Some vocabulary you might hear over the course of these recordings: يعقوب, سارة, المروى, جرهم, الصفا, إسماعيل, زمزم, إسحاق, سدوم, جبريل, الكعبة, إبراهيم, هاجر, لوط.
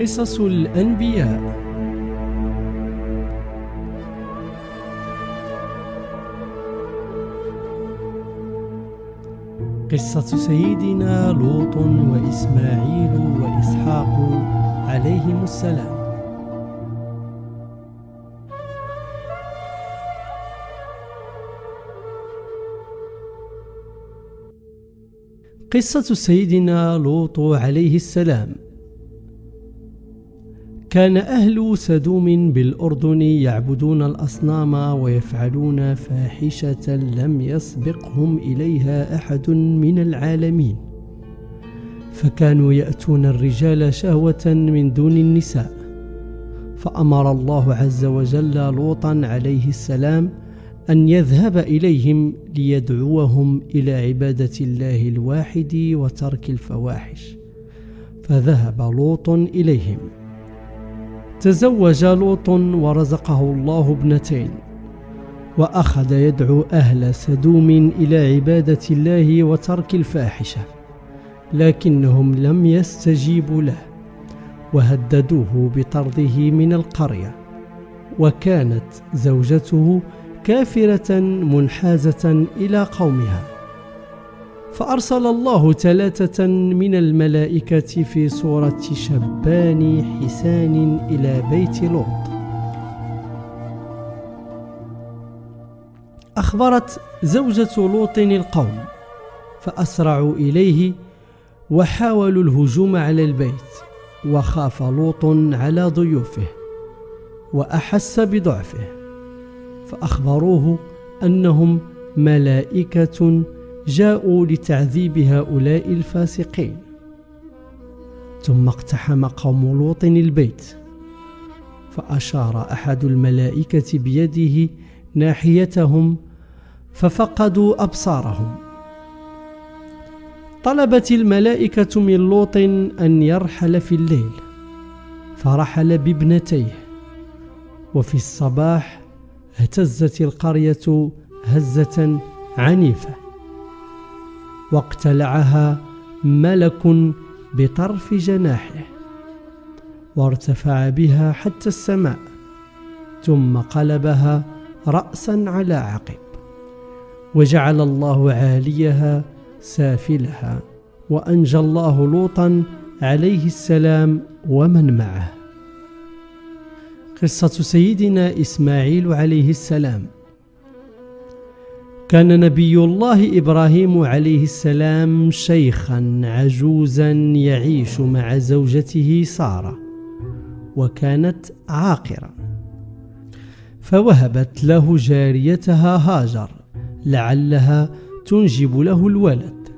قصص الأنبياء. قصة سيدنا لوط وإسماعيل وإسحاق عليهم السلام. قصة سيدنا لوط عليه السلام. كان أهل سدوم بالأردن يعبدون الأصنام ويفعلون فاحشة لم يسبقهم إليها أحد من العالمين، فكانوا يأتون الرجال شهوة من دون النساء. فأمر الله عز وجل لوطا عليه السلام أن يذهب إليهم ليدعوهم إلى عبادة الله الواحد وترك الفواحش، فذهب لوط إليهم. تزوج لوط ورزقه الله ابنتين، وأخذ يدعو أهل سدوم إلى عبادة الله وترك الفاحشة، لكنهم لم يستجيبوا له وهددوه بطرده من القرية. وكانت زوجته كافرة منحازة إلى قومها، فأرسل الله 3 من الملائكة في صورة شبان حسان إلى بيت لوط. أخبرت زوجة لوط القوم، فأسرعوا إليه وحاولوا الهجوم على البيت، وخاف لوط على ضيوفه وأحس بضعفه، فأخبروه أنهم ملائكة جاءوا لتعذيب هؤلاء الفاسقين. ثم اقتحم قوم لوط البيت، فأشار أحد الملائكة بيده ناحيتهم ففقدوا أبصارهم. طلبت الملائكة من لوط أن يرحل في الليل، فرحل بابنتيه. وفي الصباح اهتزت القرية هزة عنيفة، واقتلعها ملك بطرف جناحه، وارتفع بها حتى السماء، ثم قلبها رأسا على عقب، وجعل الله عاليها سافلها، وأنجى الله لوطا عليه السلام ومن معه. قصة سيدنا إسماعيل عليه السلام. كان نبي الله إبراهيم عليه السلام شيخا عجوزا يعيش مع زوجته سارة، وكانت عاقرة، فوهبت له جاريتها هاجر لعلها تنجب له الولد،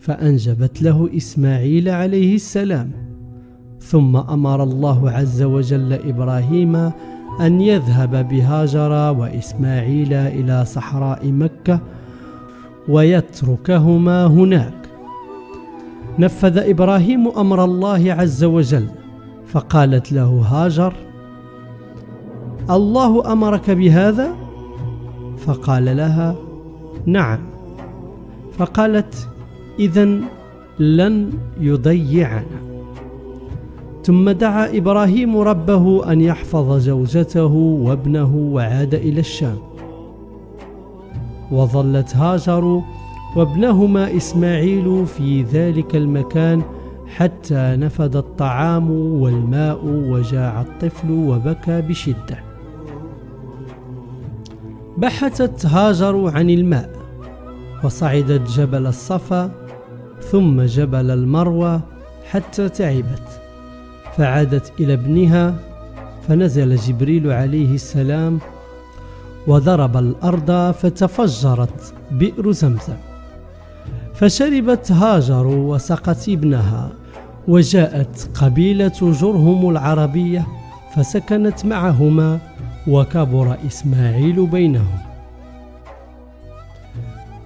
فأنجبت له إسماعيل عليه السلام. ثم أمر الله عز وجل إبراهيم أن يذهب بهاجر وإسماعيل إلى صحراء مكة ويتركهما هناك. نفذ إبراهيم أمر الله عز وجل، فقالت له هاجر: الله أمرك بهذا؟ فقال لها: نعم. فقالت: إذن لن يضيعنا. ثم دعا إبراهيم ربه أن يحفظ زوجته وابنه، وعاد إلى الشام. وظلت هاجر وابنهما إسماعيل في ذلك المكان حتى نفد الطعام والماء، وجاع الطفل وبكى بشدة. بحثت هاجر عن الماء، وصعدت جبل الصفا ثم جبل المروى حتى تعبت، فعادت إلى ابنها. فنزل جبريل عليه السلام وضرب الأرض فتفجرت بئر زمزم، فشربت هاجر وسقت ابنها. وجاءت قبيلة جرهم العربية فسكنت معهما، وكبر إسماعيل بينهم.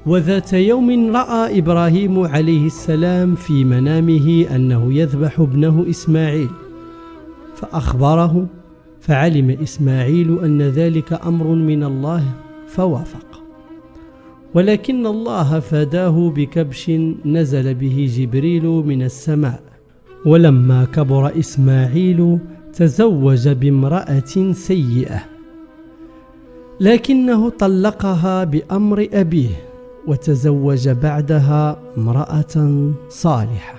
وذات يوم رأى إبراهيم عليه السلام في منامه أنه يذبح ابنه إسماعيل، فأخبره، فعلم إسماعيل أن ذلك أمر من الله فوافق، ولكن الله فداه بكبش نزل به جبريل من السماء، ولما كبر إسماعيل تزوج بامرأة سيئة، لكنه طلقها بأمر أبيه، وتزوج بعدها امرأة صالحة.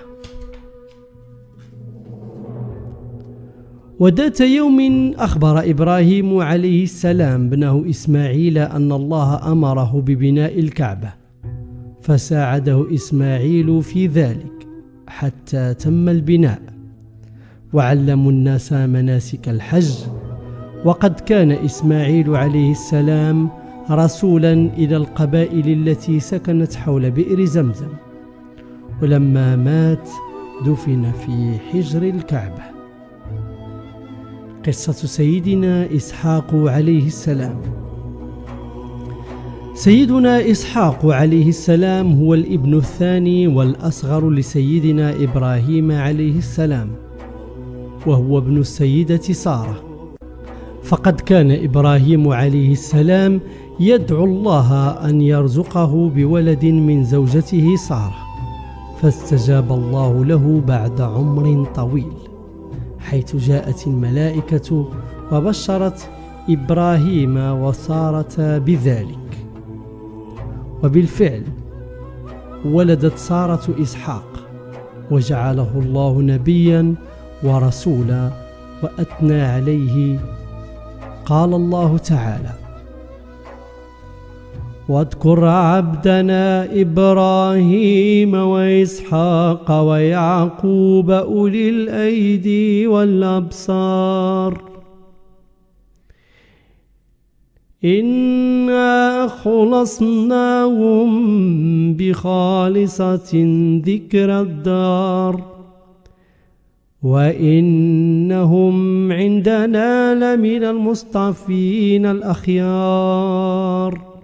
وذات يوم أخبر إبراهيم عليه السلام ابنه إسماعيل أن الله أمره ببناء الكعبة، فساعده إسماعيل في ذلك حتى تم البناء، وعلموا الناس مناسك الحج. وقد كان إسماعيل عليه السلام رسولا إلى القبائل التي سكنت حول بئر زمزم، ولما مات دفن في حجر الكعبة. قصة سيدنا إسحاق عليه السلام. سيدنا إسحاق عليه السلام هو الابن الثاني والأصغر لسيدنا إبراهيم عليه السلام، وهو ابن السيدة سارة. فقد كان إبراهيم عليه السلام يدعو الله أن يرزقه بولد من زوجته سارة، فاستجاب الله له بعد عمر طويل، حيث جاءت الملائكة وبشرت إبراهيم وسارة بذلك. وبالفعل ولدت سارة إسحاق، وجعله الله نبيا ورسولا وأثنى عليه. قال الله تعالى: واذكر عبدنا إبراهيم وإسحاق ويعقوب أولي الأيدي والأبصار، إنا خلصناهم بخالصة ذكر الدار، وإنهم عندنا لمن المصطفين الأخيار.